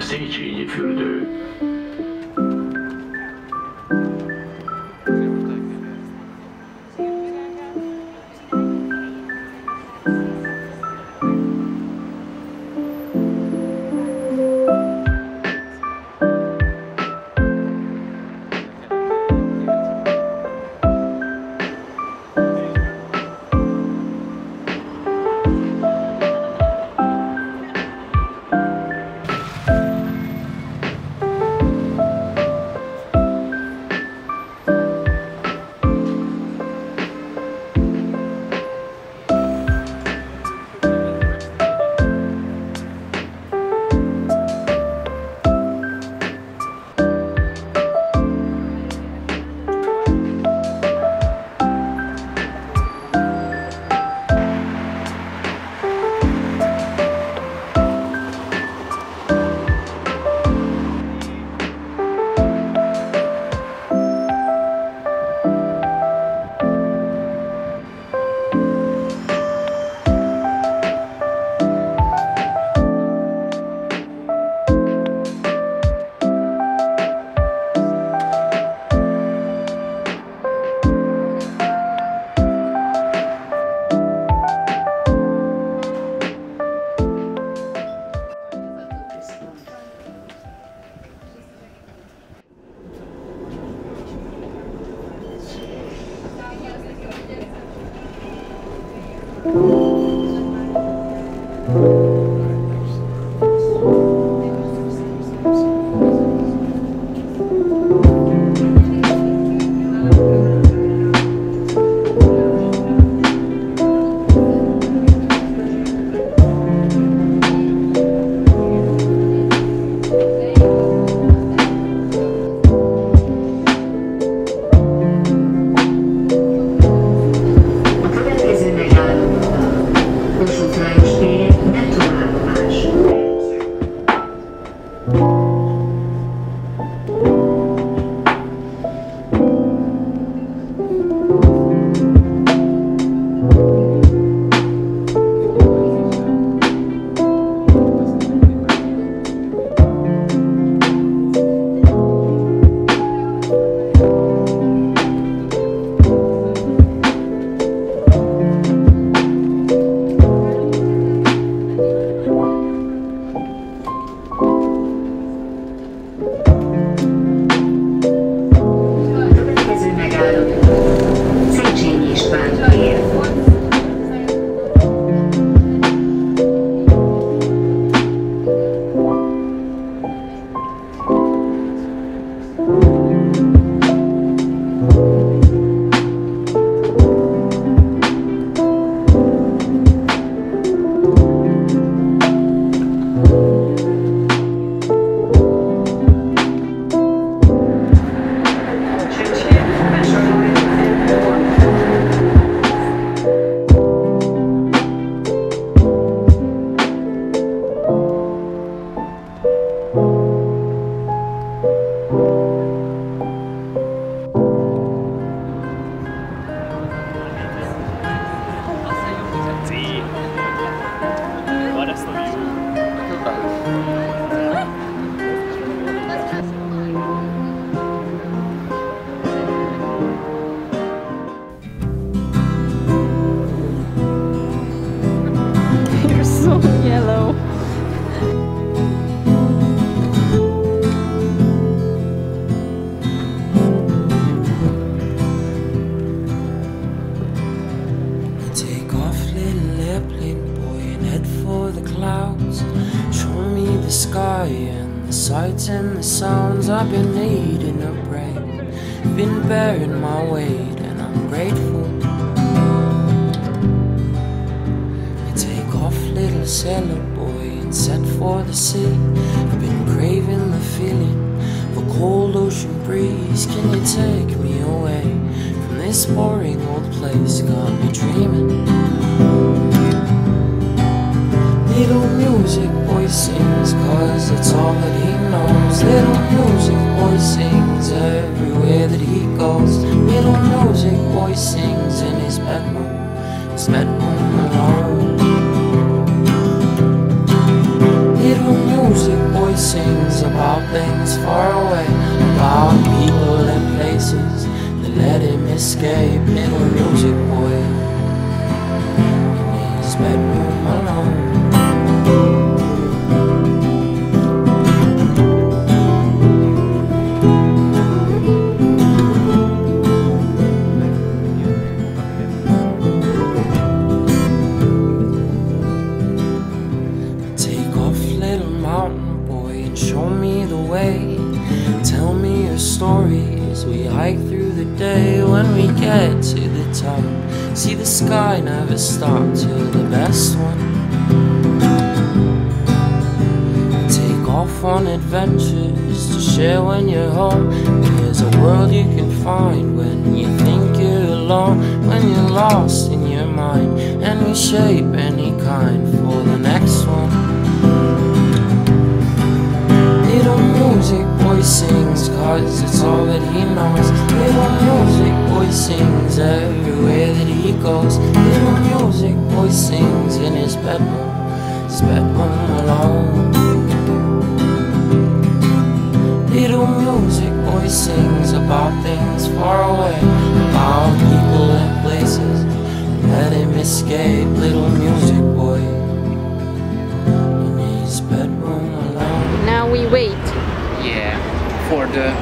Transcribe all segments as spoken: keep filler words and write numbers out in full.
Seçici fürdü. And the sights and the sounds, I've been needing a break, been bearing my weight, and I'm grateful. I take off, little sailor boy, and set for the sea. I've been craving the feeling of a cold ocean breeze. Can you take me away from this boring old place? Got me dreaming. Little music boy sings, cause it's all that he knows. Little music boy sings everywhere that he music boy sings in his bedroom, his bedroom alone. Little music boy sings about things far away, about people and places that let him escape. Little music boy in his bedroom alone. Show me the way, tell me your stories. We hike through the day. When we get to the top, see the sky never stops. You're the best one. Take off on adventures to share when you're home. There's a world you can find when you think you're alone, when you're lost in your mind, and we shape any kind for the next one. Music boy sings cause it's all that he knows. Little music boy sings everywhere that he goes. Little music boy sings in his bedroom, his bedroom alone. Little music boy sings about things far away, about people and places that let him escape. Little music boy in his bedroom alone. Now we wait. Yeah, for the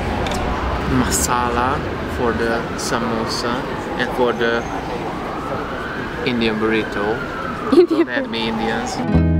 masala, for the samosa, and for the Indian burrito. Indian. Don't add me Indians.